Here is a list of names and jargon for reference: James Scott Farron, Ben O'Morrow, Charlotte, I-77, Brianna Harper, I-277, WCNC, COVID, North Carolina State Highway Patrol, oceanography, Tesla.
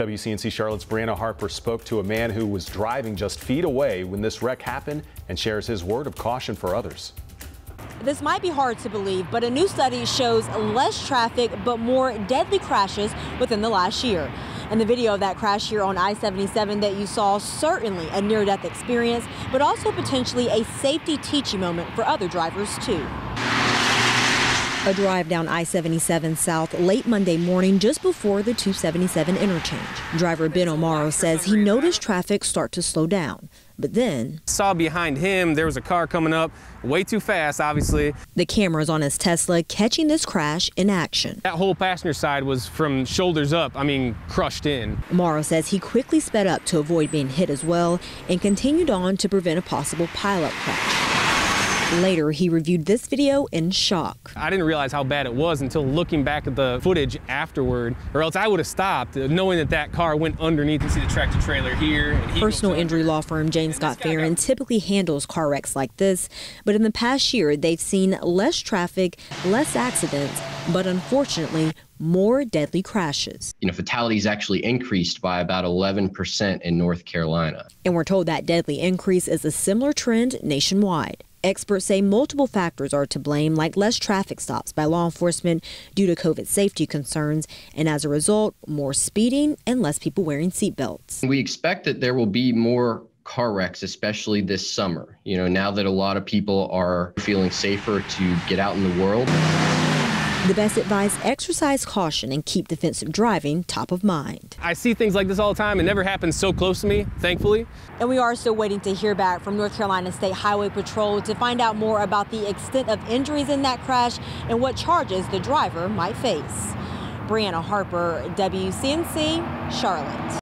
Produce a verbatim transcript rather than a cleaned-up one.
W C N C Charlotte's Brianna Harper spoke to a man who was driving just feet away when this wreck happened and shares his word of caution for others. This might be hard to believe, but a new study shows less traffic but more deadly crashes within the last year. And the video of that crash here on I seventy-seven that you saw, certainly a near-death experience, but also potentially a safety teaching moment for other drivers too. A drive down I seventy-seven South late Monday morning just before the two seventy-seven interchange. Driver Ben O'Morrow says he noticed traffic start to slow down, but then saw behind him there was a car coming up way too fast, obviously. The cameras on his Tesla catching this crash in action. That whole passenger side was from shoulders up, I mean, crushed in. Morrow says he quickly sped up to avoid being hit as well and continued on to prevent a possible pileup crash. Later, he reviewed this video in shock. I didn't realize how bad it was until looking back at the footage afterward, or else I would have stopped, knowing that that car went underneath. You see the tractor trailer here. And he Personal injury law firm James Scott Farron typically handles car wrecks like this, but in the past year, they've seen less traffic, less accidents, but unfortunately, more deadly crashes. You know, fatalities actually increased by about eleven percent in North Carolina. And we're told that deadly increase is a similar trend nationwide. Experts say multiple factors are to blame, like less traffic stops by law enforcement due to COVID safety concerns, and as a result, more speeding and less people wearing seatbelts. We expect that there will be more car wrecks, especially this summer, you know, now that a lot of people are feeling safer to get out in the world. The best advice, exercise caution and keep defensive driving top of mind. I see things like this all the time. It never happens so close to me, thankfully. And we are still waiting to hear back from North Carolina State Highway Patrol to find out more about the extent of injuries in that crash and what charges the driver might face. Brianna Harper, W C N C, Charlotte.